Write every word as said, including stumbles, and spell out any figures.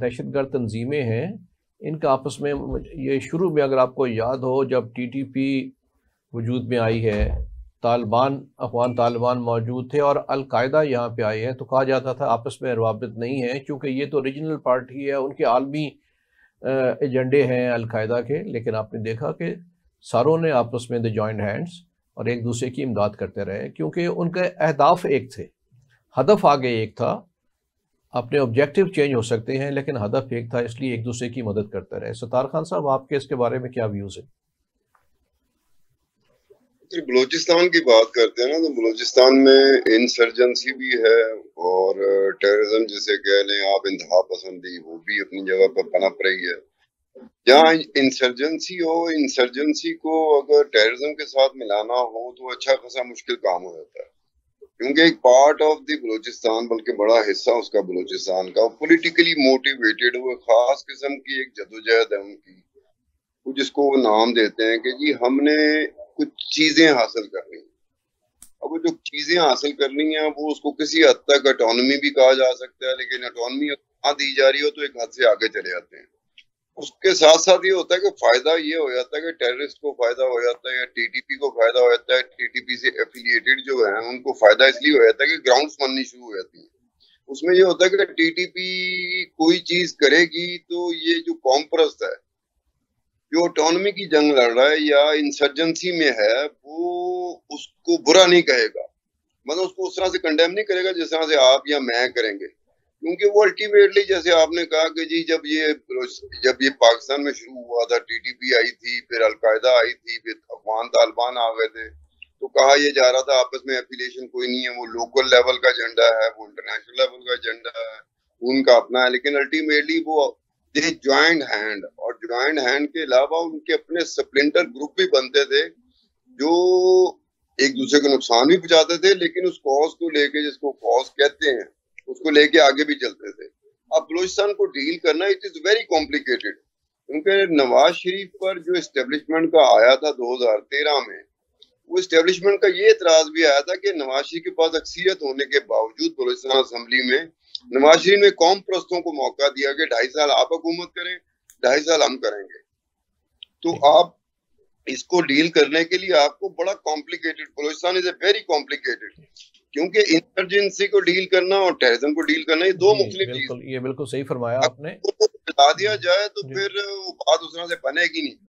दहशतगर्द तंजीमें हैं, इनका आपस में, ये शुरू में अगर आपको याद हो जब टीटीपी वजूद में आई है, तालिबान अफगान तालिबान मौजूद थे और अलकायदा यहाँ पे आए हैं, तो कहा जाता था आपस में रवाबित नहीं है क्योंकि ये तो रीजनल पार्टी है, उनके आलमी एजेंडे हैं अलकायदा के। लेकिन आपने देखा कि सारों ने आपस में द जॉइंट हैंड्स और एक दूसरे की इमदाद करते रहे क्योंकि उनके अहदाफ एक थे, हदफ आगे एक था। अपने ऑब्जेक्टिव चेंज हो सकते हैं लेकिन हदफ एक था, इसलिए एक दूसरे की मदद करते रहे। सतार खान साहब, आपके इसके बारे में क्या व्यूज़ है? बलोचिस्तान की बात करते हैं ना, तो बलोचिस्तान में इंसर्जेंसी भी है और टेररिज्म जिसे कह लें आप, इंतहा पसंदी, वो भी अपनी जगह पर पनप रही है। जहाँ इंसर्जेंसी हो, इंसर्जेंसी को अगर टेररिज्म के साथ मिलाना हो तो अच्छा खासा मुश्किल काम हो जाता है, क्योंकि एक पार्ट ऑफ द बलोचिस्तान, बल्कि बड़ा हिस्सा उसका बलोचिस्तान का पॉलिटिकली मोटिवेटेड हुए खास किस्म की एक जदोजहद है उनकी, जिसको वो नाम देते हैं कि जी हमने कुछ चीजें हासिल करनी है। अब वो जो चीजें हासिल करनी है वो उसको किसी हद तक ऑटोनॉमी भी कहा जा सकता है, लेकिन ऑटोनॉमी कहाँ दी जा रही हो तो एक हद से आगे चले जाते हैं। उसके साथ साथ ये होता है कि फायदा ये हो जाता है कि टेररिस्ट को फायदा हो जाता है या टीटीपी को फायदा हो जाता है, टीटीपी से एफिलिएटेड जो है उनको फायदा इसलिए हो जाता है कि ग्राउंड बननी शुरू हो जाती है। उसमें यह होता है कि टीटीपी कोई चीज करेगी तो ये जो कॉम्प्रस्त है, जो ऑटोनॉमी की जंग लड़ रहा है या इंसर्जेंसी में है, वो उसको बुरा नहीं कहेगा, मतलब उसको उस तरह से कंडेम नहीं करेगा जिस तरह से आप या मैं करेंगे, क्योंकि वो अल्टीमेटली जैसे आपने कहा कि जी जब ये जब ये पाकिस्तान में शुरू हुआ था, टीटीपी आई थी, फिर अलकायदा आई थी, फिर अफगान तालिबान आ गए थे, तो कहा यह जा रहा था आपस में एफिलिएशन कोई नहीं है, वो लोकल लेवल का एजेंडा है, वो इंटरनेशनल लेवल का एजेंडा है, उनका अपना है, लेकिन अल्टीमेटली वो दे जॉइंड हैंड, और जॉइंड हैंड के अलावा उनके अपने स्प्लिंटर ग्रुप भी बनते थे जो एक दूसरे को नुकसान भी पहुंचाते थे, लेकिन उस कॉज को लेके, जिसको कॉज कहते हैं, उसको लेके आगे भी चलते थे। अब बलोचिस्तान को डील करना इट इज वेरी कॉम्प्लिकेटेड, क्योंकि नवाज शरीफ पर जो इस्टेब्लिशमेंट का आया था दो हज़ार तेरह में, वो इस्टेब्लिशमेंट का ये एतराज भी आया था कि नवाज शरीफ के पास अक्सरियत होने के बावजूद बलोचिस्तान असम्बली में नवाज शरीफ ने कौम प्रस्तों को मौका दिया कि ढाई साल आप हुकूमत करें, ढाई साल हम करेंगे। तो आप इसको डील करने के लिए आपको बड़ा complicated, Balochistan is a very complicated, क्योंकि इंसर्जेंसी को डील करना और टेररिज्म को डील करना ये दो मुख्तलिफ चीज। ये बिल्कुल सही फरमाया आपने, मिला दिया जाए तो फिर वो बात उस तरह से बनेगी नहीं।